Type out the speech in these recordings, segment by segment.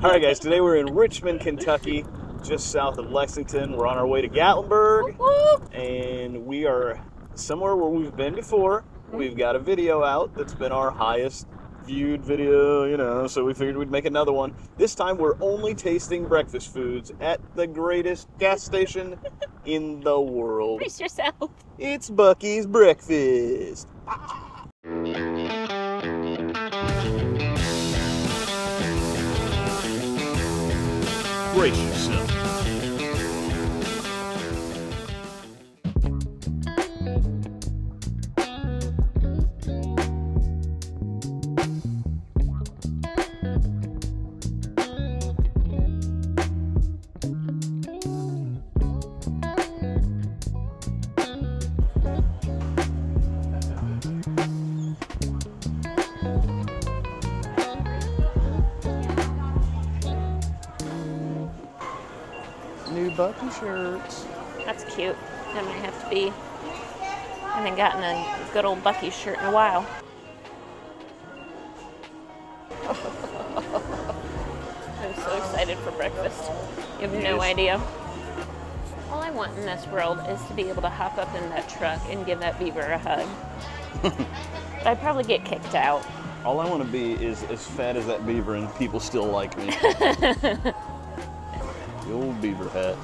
All right, guys, today we're in Richmond, Kentucky, just south of Lexington. We're on our way to Gatlinburg, and we are somewhere where we've been before. We've got a video out that's been our highest viewed video, you know, so we figured we'd make another one. This time, we're only tasting breakfast foods at the greatest gas station in the world. Brace yourself. It's Buc-ee's breakfast. Brace yourself. Buc-ee's shirts. That's cute. That might have to be. I haven't gotten a good old Buc-ee's shirt in a while. I'm so excited for breakfast. You have no idea. All I want in this world is to be able to hop up in that truck and give that beaver a hug. But I'd probably get kicked out. All I want to be is as fat as that beaver and people still like me. The old beaver hat.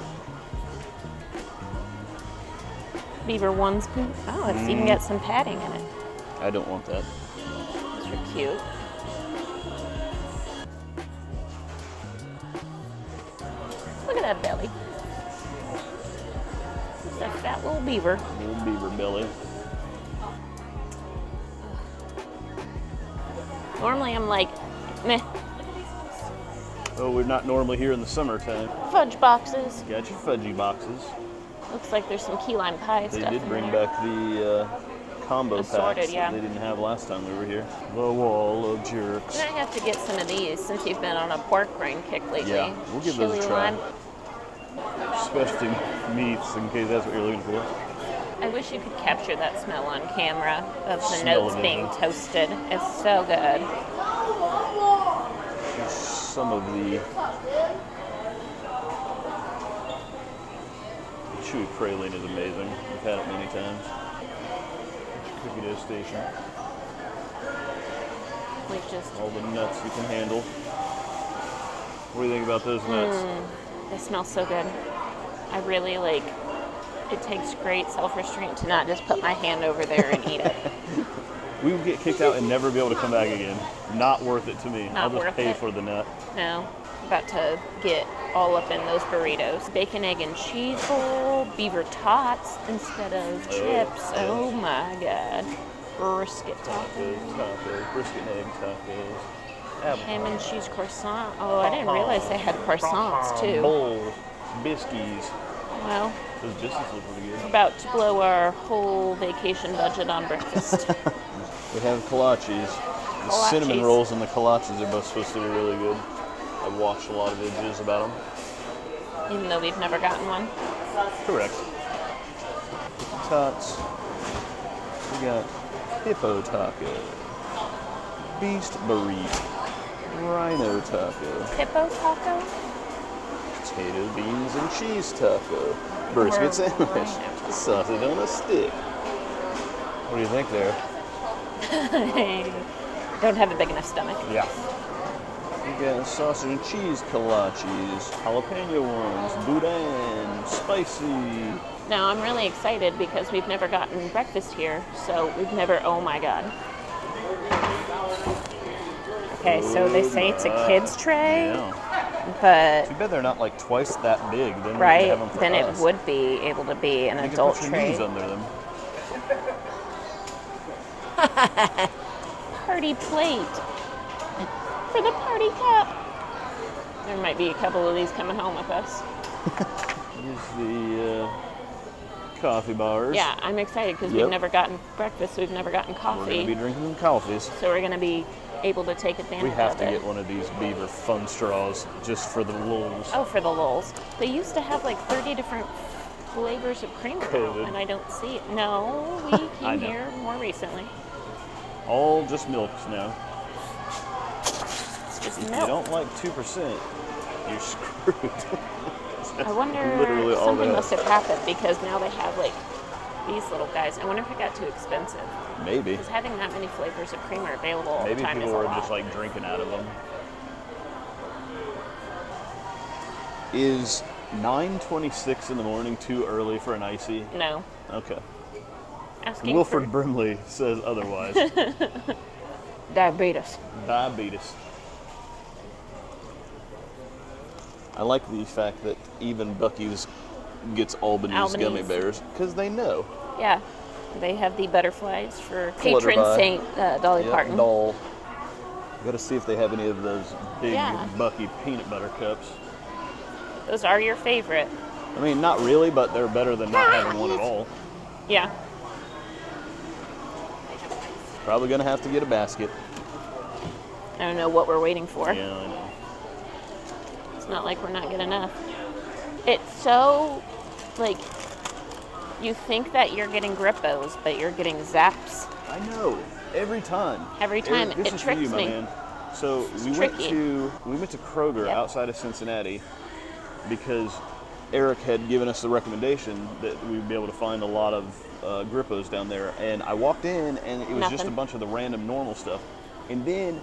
Beaver onesie. Oh, it's even got some padding in it. I don't want that. Those are cute. Look at that belly. It's a fat little beaver. Little beaver belly. Normally I'm like, meh. Oh, we're not normally here in the summertime. Fudge boxes. Got your fudgy boxes. Looks like there's some key lime pie stuff. They did bring back the combo packs that they didn't have last time we were here. The wall of jerks. You're gonna have to get some of these since you've been on a pork rind kick lately. Yeah, we'll give those a try. Specialty meats, in case that's what you're looking for. I wish you could capture that smell on camera of the notes being toasted. It's so good. Some of the chewy praline is amazing. We've had it many times. Cookie dough station. All the nuts you can handle. What do you think about those nuts? They smell so good. I really like. It takes great self-restraint to not just put my hand over there and eat it. We would get kicked out and never be able to come back again. Not worth it to me. I'll just pay for the nut. No, about to get all up in those burritos. Bacon, egg, and cheese bowl, beaver tots instead of chips. Oh my God. Brisket tacos. Brisket and egg tacos. Ham and cheese croissant. Oh, I didn't realize they had croissants too. Bowls, biscuits. Well, those biscuits look pretty good. We're about to blow our whole vacation budget on breakfast. We have kolaches. The cinnamon rolls and the kolaches are both supposed to be really good. I watched a lot of videos about them. Even though we've never gotten one? Correct. Tots. We got hippo taco. Beast burrito. Rhino taco. Hippo taco? Potato, beans, and cheese taco. Brisket sandwich. Sausage on a stick. What do you think there? I don't have a big enough stomach. Yeah. You got sausage and cheese kolaches, jalapeno ones, boudin, spicy. Now I'm really excited because we've never gotten breakfast here, so we've never. Oh my God. Okay, so they say it's a kid's tray, but too bad they're not like twice that big. Then right? Have them for then us. It would be able to be an adult tray. You can put your knees under them. Party plate for the party cup. There might be a couple of these coming home with us. Here's the coffee bars. Yeah, I'm excited because we've never gotten breakfast, we've never gotten coffee. We're going to be drinking coffees. So we're going to be able to take advantage of it. We have to get one of these beaver fun straws just for the lulz. Oh, for the lulz. They used to have like 30 different flavors of cream now, and I don't see it. No, we came here more recently. All just milks now. just melt. If you don't like 2%, you're screwed. I wonder, something must have happened because now they have like these little guys. I wonder if it got too expensive. Maybe. Because having that many flavors of creamer available all the time is a lot. Maybe people were just like drinking out of them. Is 9:26 in the morning too early for an icy? No. Okay. Asking Wilford Brimley says otherwise. Diabetes. Diabetes. I like the fact that even Buc-ee's gets Albanese gummy bears because they know. Yeah, they have the butterflies for patron saint Dolly Parton. Doll. Got to see if they have any of those big Buc-ee peanut butter cups. Those are your favorite. I mean, not really, but they're better than not having one at all. Yeah. Probably gonna have to get a basket. I don't know what we're waiting for. Yeah, I know. It's not like we're not good enough. It's so, like, you think that you're getting Grippos, but you're getting Zaps. I know, every time. Every time, it tricks me. Man. So we went to Kroger outside of Cincinnati because Eric had given us the recommendation that we'd be able to find a lot of Grippos down there. And I walked in and it was just a bunch of the random normal stuff. And then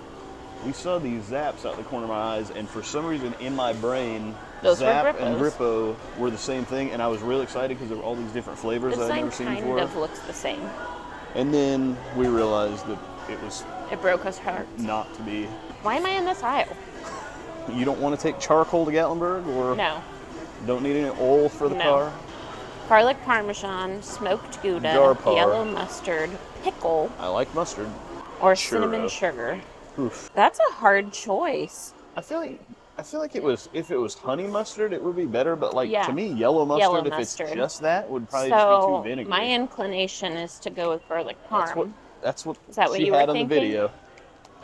we saw these Zaps out the corner of my eyes, and for some reason in my brain, those Zap and Grippo were the same thing, and I was really excited because there were all these different flavors that I'd never seen before. The sign kind of looks the same. And then we realized that it was... It broke us heart. Not to be. Why am I in this aisle? You don't want to take charcoal to Gatlinburg? Or no. Don't need any oil for the car? Garlic parmesan, smoked Gouda, yellow mustard, pickle. I like mustard. Or cinnamon sugar. Oof. That's a hard choice. I feel like it was, if it was honey mustard, it would be better. But like to me, yellow mustard, it's just that, would probably just be too vinegary. My inclination is to go with garlic parm. That's what is that what you had on the video.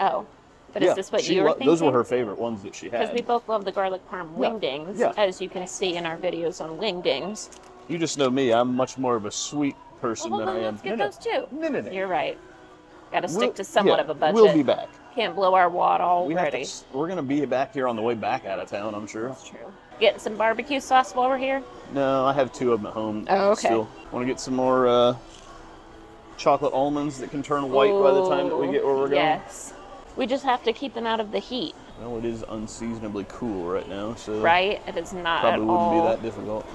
Oh, but is this what you were thinking? Those were her favorite ones that she had. Because we both love the garlic parm wingdings, as you can see in our videos on wingdings. You just know me. I'm much more of a sweet person than I am. Let's get those too. No. You're right. Got to stick to somewhat of a budget. We'll be back. Can't blow our wad already. We're going to be back here on the way back out of town, I'm sure. That's true. Getting some barbecue sauce while we're here? No, I have 2 of them at home. Oh, okay. Still. Want to get some more chocolate almonds that can turn white by the time that we get where we're going? Yes. We just have to keep them out of the heat. Well, it is unseasonably cool right now, so... Right? It is not at all... Probably wouldn't be that difficult.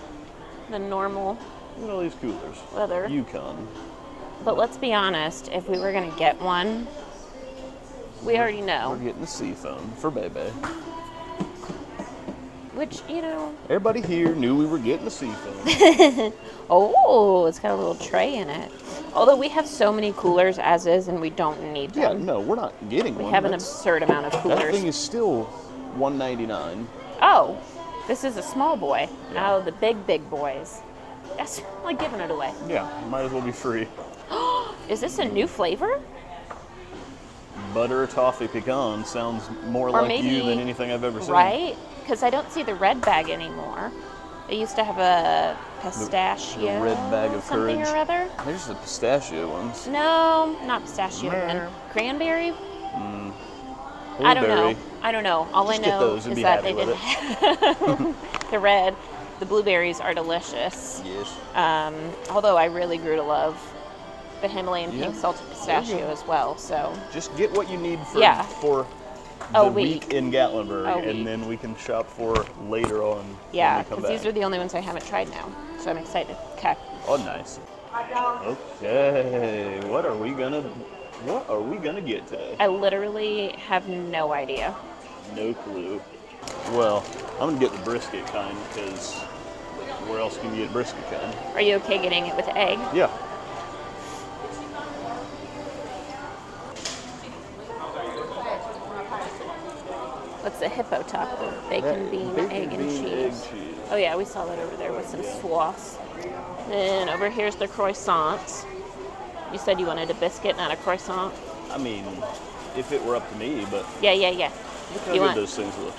The normal... Look at all these coolers. Weather. Yukon. But let's be honest, if we were going to get one, we already know. We're getting the seafoam for Bebe. Which, you know... Everybody here knew we were getting the seafoam. Oh, it's got a little tray in it. Although we have so many coolers as is, and we don't need them. Yeah, no, we're not getting one. We have an absurd amount of coolers. That thing is still $1.99. Oh, this is a small boy. Yeah. Oh, the big, big boys. That's like giving it away. Yeah, might as well be free. Is this a new flavor? Butter toffee pecan sounds more like you than anything I've ever seen. Right? Because I don't see the red bag anymore. They used to have a pistachio. The red bag of something courage. Or other. There's the pistachio ones. No, not pistachio. Cranberry? I don't know. All I know is that they didn't have the red. The blueberries are delicious. Yes. Although I really grew to love the Himalayan pink salted pistachio as well. So just get what you need for the week in Gatlinburg, and then we can shop for later on. Yeah, because these are the only ones I haven't tried now, so I'm excited. Okay. Oh, nice. Okay, what are we gonna get today? I literally have no idea. No clue. Well, I'm gonna get the brisket kind because where else can you get brisket kind? Are you okay getting it with egg? Yeah. What's the hippo taco? Bacon, bean, egg, and cheese. Oh yeah, we saw that over there with some sauce. Then over here's the croissants. You said you wanted a biscuit, not a croissant. I mean, if it were up to me, but... Yeah. Look how good those things look.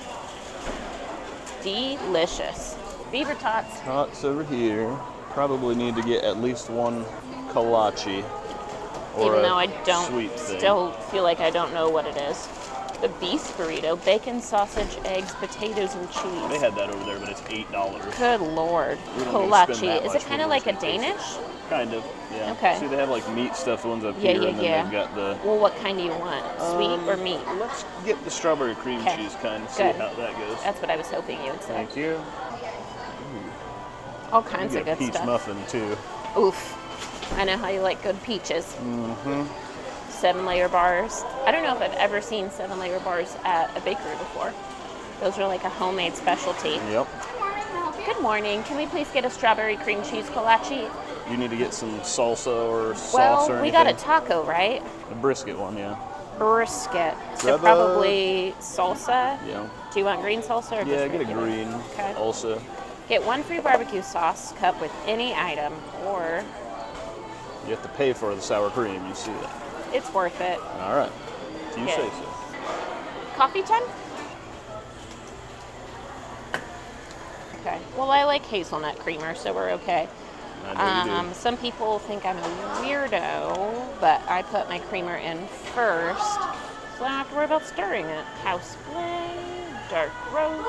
Delicious. Beaver tots. Tots over here. Probably need to get at least one kolache. Even though I don't, still feel like I don't know what it is. The Beast Burrito, bacon, sausage, eggs, potatoes, and cheese. They had that over there, but it's $8. Good Lord. Kolache. Is it kind of like a Danish? Kind of, yeah. Okay. See, they have like meat stuff, the ones up here, and then they've got the... Well, what kind do you want? Sweet or meat? Let's get the strawberry cream cheese kind, see how that goes. That's what I was hoping you would say. Thank you. Ooh. All kinds of good stuff. Peach muffin, too. Oof. I know how you like good peaches. Mm-hmm. 7-layer bars. I don't know if I've ever seen 7-layer bars at a bakery before. Those are like a homemade specialty. Yep. Good morning. Can we please get a strawberry cream cheese kolache? You need to get some salsa or sauce or anything? Well, we got a taco, right? A brisket one, yeah. Brisket. So probably salsa? Yeah. Do you want green salsa or just regular? Yeah, get a green also. Get one free barbecue sauce cup with any item, or... You have to pay for the sour cream, you see that. It's worth it. All right. Do you say so. Coffee time? Okay. Well, I like hazelnut creamer, so we're okay. I know you do. Some people think I'm a weirdo, but I put my creamer in first, so I don't have to worry about stirring it. House Blend, dark roast.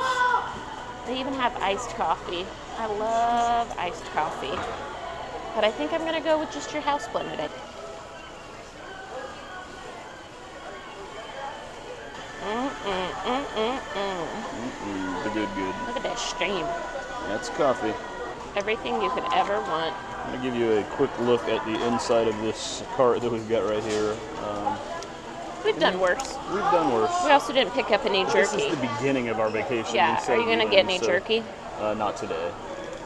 They even have iced coffee. I love iced coffee. But I think I'm going to go with just your House Blend today. The good. Look at that steam. That's coffee. Everything you could ever want. I'm going to give you a quick look at the inside of this cart that we've got right here. We've done worse. We've done worse. We also didn't pick up any jerky. This is the beginning of our vacation. Yeah, are you going to get any jerky? Not today.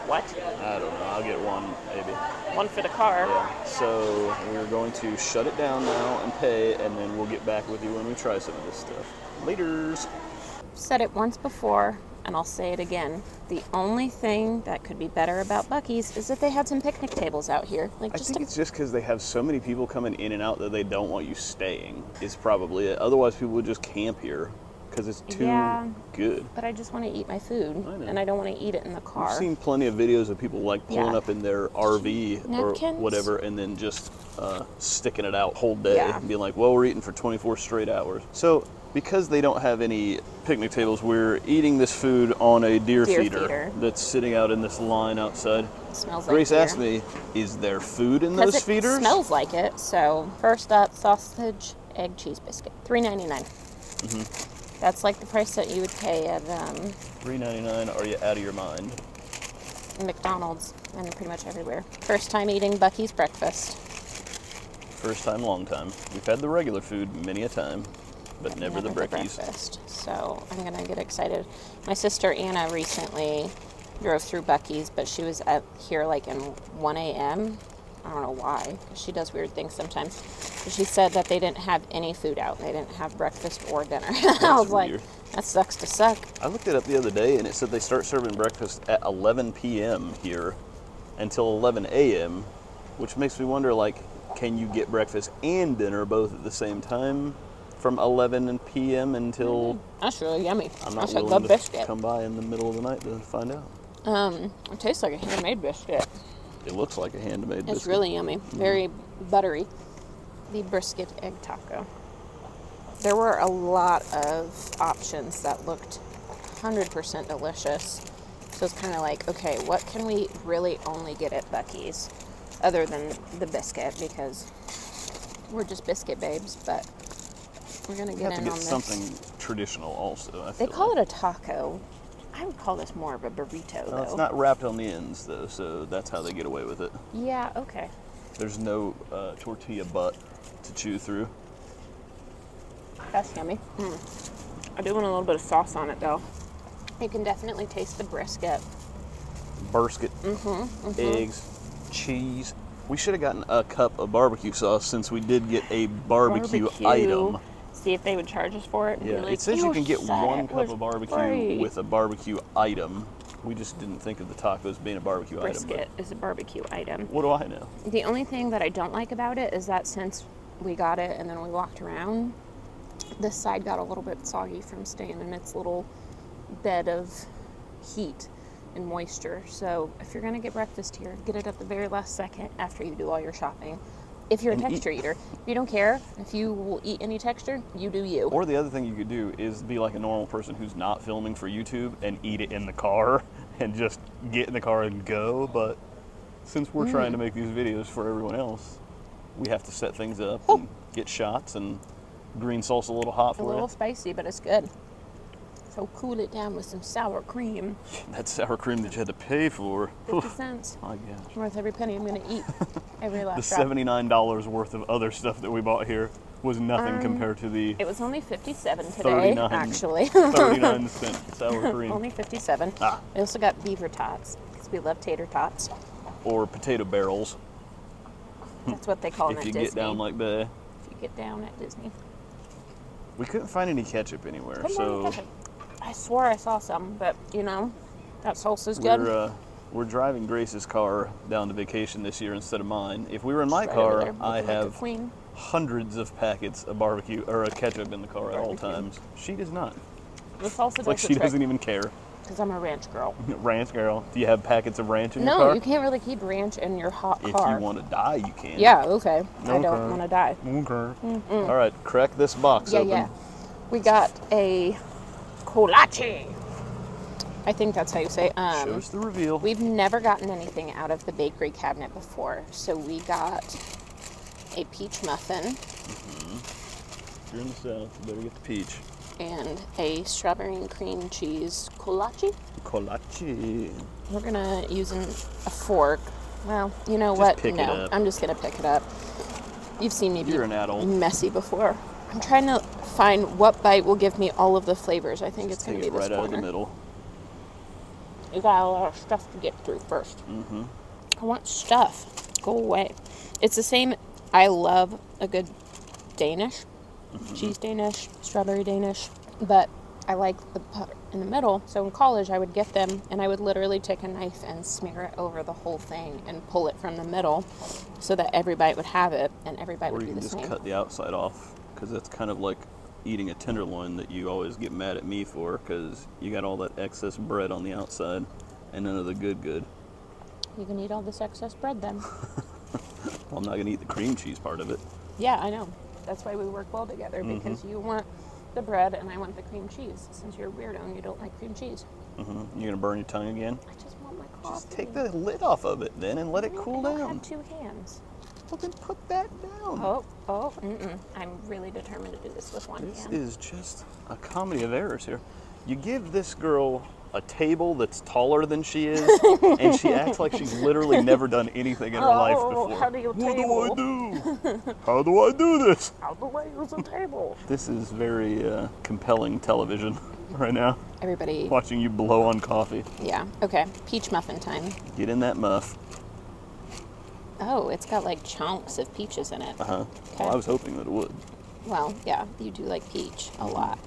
What? I don't know. I'll get one, maybe. One for the car. Yeah. So we're going to shut it down now and pay, and then we'll get back with you when we try some of this stuff. Laters. Said it once before, and I'll say it again. The only thing that could be better about Buc-ee's is that they had some picnic tables out here. Like, just I think it's just because they have so many people coming in and out that they don't want you staying. Is probably it. Otherwise, people would just camp here. Because it's too good. But I just want to eat my food, and I don't want to eat it in the car. I've seen plenty of videos of people like pulling up in their RV or whatever, and then just sticking it out whole day and being like, well, we're eating for 24 straight hours. So because they don't have any picnic tables, we're eating this food on a deer feeder that's sitting out in this line outside. It smells like Grace asked me, is there food in those feeders? It smells like it. So first up, sausage, egg, cheese biscuit, $3.99. Mm-hmm. That's like the price that you would pay at $3.99. Are you out of your mind? McDonald's and pretty much everywhere. First time eating Buc-ee's breakfast. First time, long time. We've had the regular food many a time, but never the breakfast. So I'm gonna get excited. My sister Anna recently drove through Buc-ee's, but she was up here like in 1 a.m. I don't know why, because she does weird things sometimes. But she said that they didn't have any food out. They didn't have breakfast or dinner. I was like, that sucks to suck. I looked it up the other day, and it said they start serving breakfast at 11 p.m. here until 11 a.m., which makes me wonder, like, can you get breakfast and dinner both at the same time from 11 p.m. until... That's really yummy. I'm not willing to come by in the middle of the night to find out. It tastes like a handmade biscuit. It looks like a handmade biscuit. It's really yummy. Very buttery. The brisket egg taco. There were a lot of options that looked 100% delicious. So it's kind of like, okay, what can we really only get at Buc-ee's other than the biscuit? Because we're just biscuit babes, but we're going to get in on this. You have to get something traditional also, I feel. They call it a taco. I would call this more of a burrito, though. It's not wrapped on the ends, though, so that's how they get away with it. Yeah, okay. There's no tortilla butt to chew through. That's yummy. I do want a little bit of sauce on it, though. You can definitely taste the brisket. Eggs, cheese. We should have gotten a cup of barbecue sauce since we did get a barbecue. Item. See if they would charge us for it. Yeah, like, it says you can get one cup of barbecue with a barbecue item. We just didn't think of the tacos being a barbecue item. Brisket is a barbecue item. What do I know? The only thing that I don't like about it is that since we got it and then we walked around, this side got a little bit soggy from staying in its little bed of heat and moisture. So if you're going to get breakfast here, get it at the very last second after you do all your shopping. if you're a texture eater. You don't care if you will eat any texture, you do you. Or the other thing you could do is be like a normal person who's not filming for YouTube and eat it in the car and just get in the car and go. But since we're trying to make these videos for everyone else, we have to set things up and get shots, and green salsa a little hot for you. A little spicy, but it's good. So cool it down with some sour cream. That sour cream that you had to pay for. 50 cents. My gosh. Worth every penny I'm gonna eat. Every last drop. The $79 worth of other stuff that we bought here was nothing compared to the. It was only 57 today, actually. 39 cent sour cream. Only 57. Ah. We also got beaver tots because we love tater tots. Or potato barrels. That's what they call them at Disney. If you get down like that. If you get down at Disney. We couldn't find any ketchup anywhere, so. I swore I saw some, but you know, that salsa's good. We're driving Grace's car down to vacation this year instead of mine. If we were in my car, I have hundreds of packets of barbecue or a ketchup in the car at all times. She does not. The salsa like she doesn't even care. Because I'm a ranch girl. Ranch girl. Do you have packets of ranch in your car? No, you can't really keep ranch in your hot car. If you want to die, you can. Yeah, okay. I don't want to die. Okay. All right, crack this box open. Yeah. We got a kolache. I think that's how you say it. Show us the reveal. We've never gotten anything out of the bakery cabinet before, so we got a peach muffin. If you're in the South, you better get the peach. And a strawberry and cream cheese kolache. Kolache. We're gonna use a fork. Well, you know just what? Pick it up. I'm just gonna pick it up. You've seen me be an adult. Messy before. I'm trying to find what bite will give me all of the flavors. I think just it's gonna be this corner. Right out of the middle. You got a lot of stuff to get through first. I want stuff. Go away. It's the same. I love a good Danish. Cheese Danish, strawberry Danish, but I like the part in the middle. So in college, I would get them, and I would literally take a knife and smear it over the whole thing and pull it from the middle so that every bite would have it, and every bite would be the same. Or you can just cut the outside off, because that's kind of like eating a tenderloin that you always get mad at me for, because you got all that excess bread on the outside and none of the good. You can eat all this excess bread then. Well, I'm not going to eat the cream cheese part of it. Yeah, I know. That's why we work well together, because you want the bread and I want the cream cheese. Since you're a weirdo and you don't like cream cheese. You're going to burn your tongue again? I just want my coffee. Just take the lid off of it then and let it cool down. I have two hands. Well, then put that down. I'm really determined to do this with one hand. This is just a comedy of errors here. You give this girl a table that's taller than she is, and she acts like she's literally never done anything in her life before. What do I do? How do I do this? How do I use a table? This is very compelling television right now. Everybody watching you blow on coffee. Yeah, okay, peach muffin time. Get in that muff. Oh, it's got like chunks of peaches in it. Okay. Well, I was hoping that it would. Well, yeah, you do like peach a lot.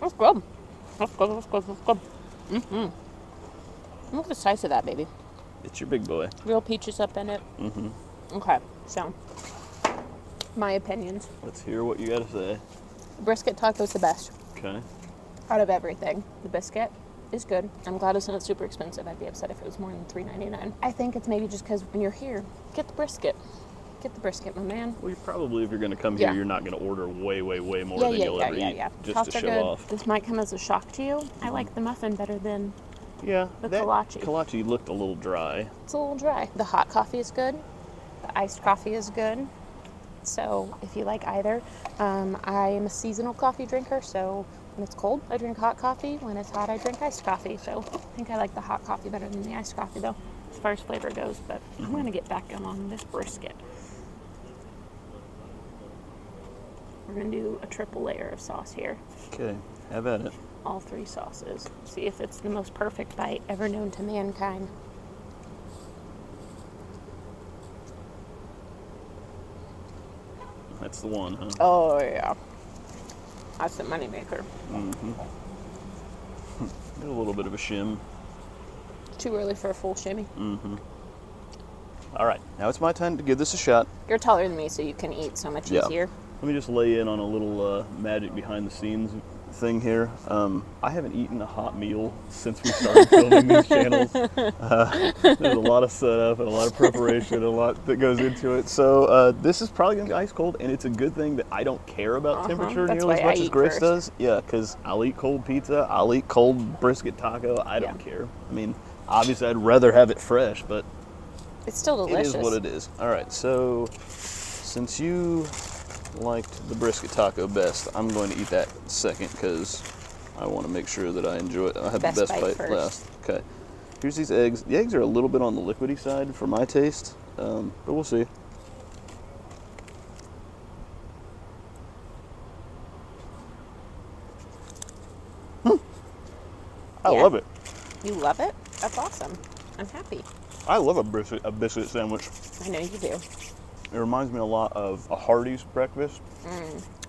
That's good. That's good. Look at the size of that, baby. It's your big boy. Real peaches up in it. Okay, so my opinions. Let's hear what you gotta say. Brisket taco's the best. Okay. Out of everything, the brisket is good. I'm glad it's not super expensive. I'd be upset if it was more than $3.99. I think it's maybe just because when you're here, get the brisket. Get the brisket, my man. Well, you probably, if you're going to come here, you're not going to order way more than you'll ever eat just Tops to show off. This might come as a shock to you. I like the muffin better than the kolache. Kolache looked a little dry. It's a little dry. The hot coffee is good. The iced coffee is good. So if you like either, I am a seasonal coffee drinker, so when it's cold, I drink hot coffee. When it's hot, I drink iced coffee. So I think I like the hot coffee better than the iced coffee, though, as far as flavor goes. But I'm going to get back on this brisket. We're going to do a triple layer of sauce here. Okay, have at it. All three sauces. See if it's the most perfect bite ever known to mankind. That's the one, huh? Oh, yeah. That's the moneymaker. A little bit of a shim. Too early for a full shimmy. All right, now it's my time to give this a shot. You're taller than me, so you can eat so much easier. Let me just lay in on a little magic behind the scenes thing here. I haven't eaten a hot meal since we started filming these channels. There's a lot of setup and a lot of preparation and a lot that goes into it. So this is probably going to be ice cold, and it's a good thing that I don't care about temperature nearly as much as Grace does. Yeah, because I'll eat cold pizza. I'll eat cold brisket taco. I don't care. I mean, obviously, I'd rather have it fresh, but it's still delicious. It is what it is. All right, so since you liked the brisket taco best, I'm going to eat that second because I want to make sure that I enjoy it. I have the best bite last. Okay, here's these eggs. The eggs are a little bit on the liquidy side for my taste, but we'll see. I love it. You love it? That's awesome. I'm happy. I love a biscuit sandwich. I know you do. It reminds me a lot of a Hardee's breakfast.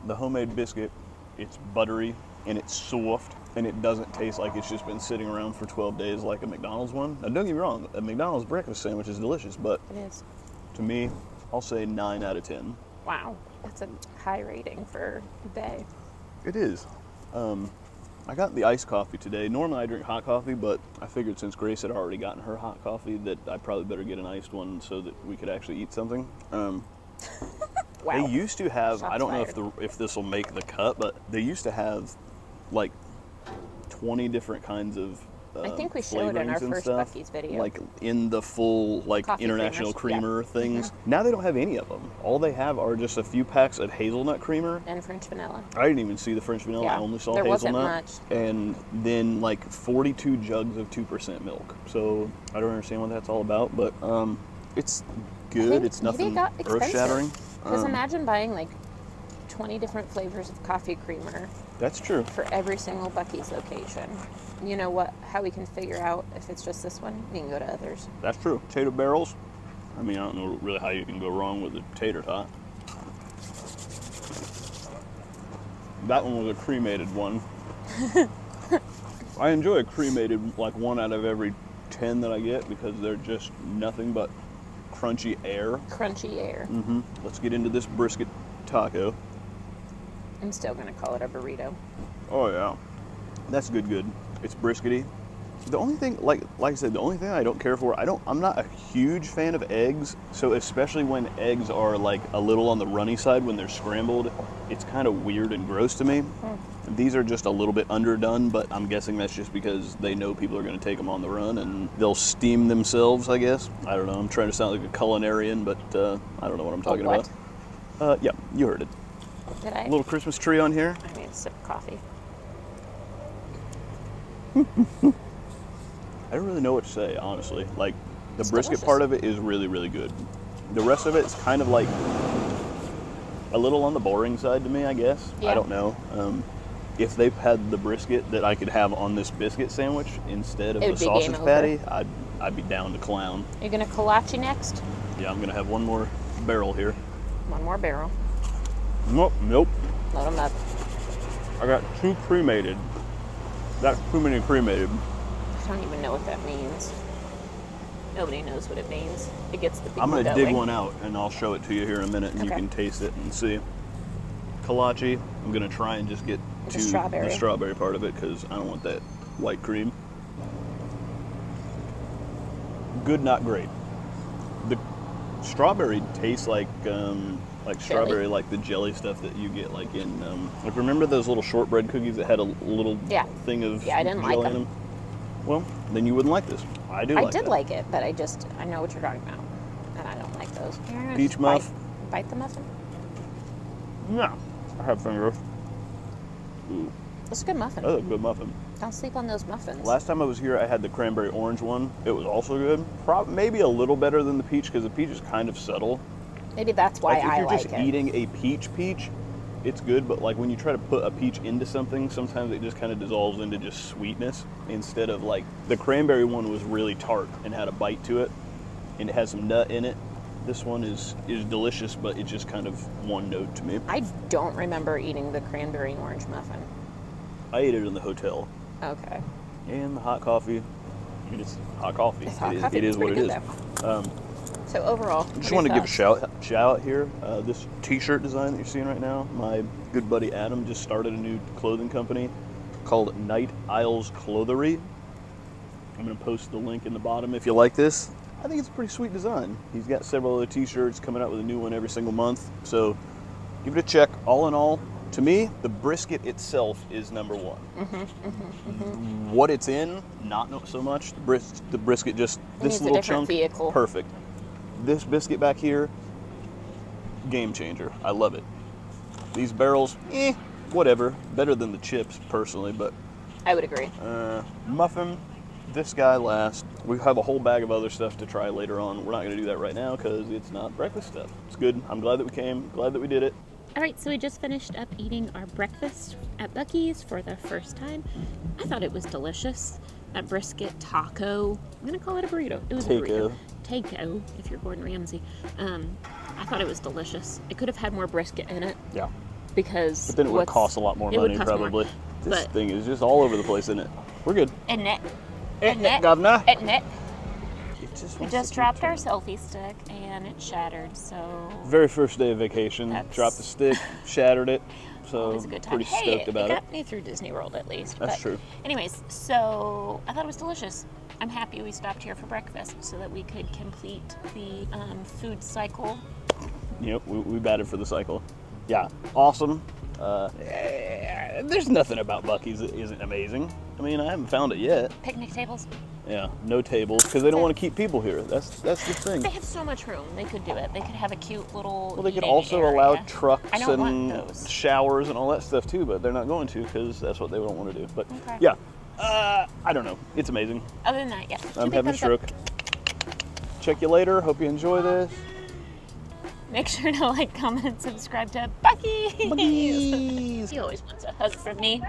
The homemade biscuit, it's buttery and it's soft and it doesn't taste like it's just been sitting around for 12 days like a McDonald's one. Now, don't get me wrong, a McDonald's breakfast sandwich is delicious, but it is. To me, I'll say 9 out of 10. Wow, that's a high rating for a day. It is. I got the iced coffee today. Normally I drink hot coffee, but I figured since Grace had already gotten her hot coffee that I probably better get an iced one so that we could actually eat something. Wow. They used to have, I don't know if this will make the cut, but they used to have like 20 different kinds of I think we showed in our first Buc-ee's video. Like in the full like coffee international creamer things. Yeah. Now they don't have any of them. All they have are just a few packs of hazelnut creamer. And French vanilla. I didn't even see the French vanilla. Yeah. I only saw hazelnut. There wasn't much. And then like 42 jugs of 2% milk. So I don't understand what that's all about, but it's good. It's nothing earth-shattering. Because imagine buying like 20 different flavors of coffee creamer. That's true. For every single Buc-ee's location. You know what? How we can figure out if it's just this one, we can go to others. That's true. Tater barrels. I mean, I don't know really how you can go wrong with a tater tot. That one was a cremated one. I enjoy a cremated, like, 1 out of every 10 that I get because they're just nothing but crunchy air. Crunchy air. Mm-hmm. Let's get into this brisket taco. I'm still going to call it a burrito. Oh, yeah. That's good. It's briskety. The only thing, like I said, the only thing I don't care for, I'm not a huge fan of eggs. So especially when eggs are like a little on the runny side when they're scrambled, it's kind of weird and gross to me. These are just a little bit underdone, but I'm guessing that's just because they know people are going to take them on the run and they'll steam themselves, I guess. I don't know. I'm trying to sound like a culinarian, but I don't know what I'm talking about. Yeah, you heard it. Did I? A little Christmas tree on here. I need to sip coffee. I don't really know what to say, honestly. Like, the brisket part of it is really, really good. The rest of it is kind of like a little on the boring side to me, I guess. Yeah. I don't know. If they had the brisket that I could have on this biscuit sandwich instead of the sausage patty, I'd be down to clown. Are you going to kolache next? Yeah, I'm going to have one more barrel here. One more barrel. Nope. Load them up. I got 2 cremated. That's too many cremated. I don't even know what that means. Nobody knows what it means. It gets the people I'm going to dig one out, and I'll show it to you here in a minute, and you can taste it and see. Kolache, I'm going to try and just get to the strawberry part of it, because I don't want that white cream. Good, not great. The strawberry tastes like strawberry, like the jelly stuff that you get like in, like remember those little shortbread cookies that had a little thing of jelly? Yeah, I didn't like them. Well, then you wouldn't like this. I do like it. I did like it, but I know what you're talking about, and I don't like those. Peach muff. Bite the muffin? No, I have fingers. Ooh. That's a good muffin. That's a good muffin. Don't sleep on those muffins. Last time I was here, I had the cranberry orange one. It was also good. Maybe a little better than the peach, because the peach is kind of subtle. Maybe that's why I like it. If you're just eating a peach, it's good, but like when you try to put a peach into something, sometimes it just kind of dissolves into just sweetness instead of like the cranberry one was really tart and had a bite to it and it has some nut in it. This one is delicious, but it's just kind of one note to me. I don't remember eating the cranberry orange muffin. I ate it in the hotel. Okay. And the hot coffee. It's hot coffee. It is what it is. So overall, just want to give a shout out here. This t-shirt design that you're seeing right now, my good buddy Adam just started a new clothing company called Night Isles Clothery. I'm going to post the link in the bottom if you like this. I think it's a pretty sweet design. He's got several other t-shirts coming out with a new one every single month. So give it a check. All in all, to me, the brisket itself is number one. What it's in, not so much. The brisket just, this little chunk, vehicle. Perfect. This biscuit back here, game changer. I love it. These barrels, whatever. Better than the chips, personally, but... I would agree. Muffin, this guy last. We have a whole bag of other stuff to try later on. We're not going to do that right now because it's not breakfast stuff. It's good. I'm glad that we came. Glad that we did it. All right, so we just finished up eating our breakfast at Buc-ee's for the first time. I thought it was delicious. That brisket taco, I'm gonna call it a burrito. It was a burrito. Taco, if you're Gordon Ramsay. I thought it was delicious. It could have had more brisket in it. Yeah. Because but then it would cost a lot more money probably. More, this thing is just all over the place, isn't it? We're good. Isn't it, governor? We just dropped our selfie stick and it shattered, so... Very first day of vacation, dropped the stick, shattered it, so it was a good time. Pretty stoked about it. It got me through Disney World at least. That's true. Anyways, so I thought it was delicious. I'm happy we stopped here for breakfast so that we could complete the food cycle. Yep, we batted for the cycle. Yeah, awesome. There's nothing about Buc-ee's that isn't amazing. I mean, I haven't found it yet. Picnic tables. Yeah, no tables, because they don't want to keep people here. That's the thing. They have so much room. They could do it. They could have a cute little Well, they could also area. Allow trucks and showers and all that stuff, too, but they're not going to because that's what they don't want to do. But, yeah, I don't know. It's amazing. Other than that, yeah. I'm having a stroke. Check you later. Hope you enjoy this. Make sure to like, comment, and subscribe to Buc-ee's. He always wants a hug from me.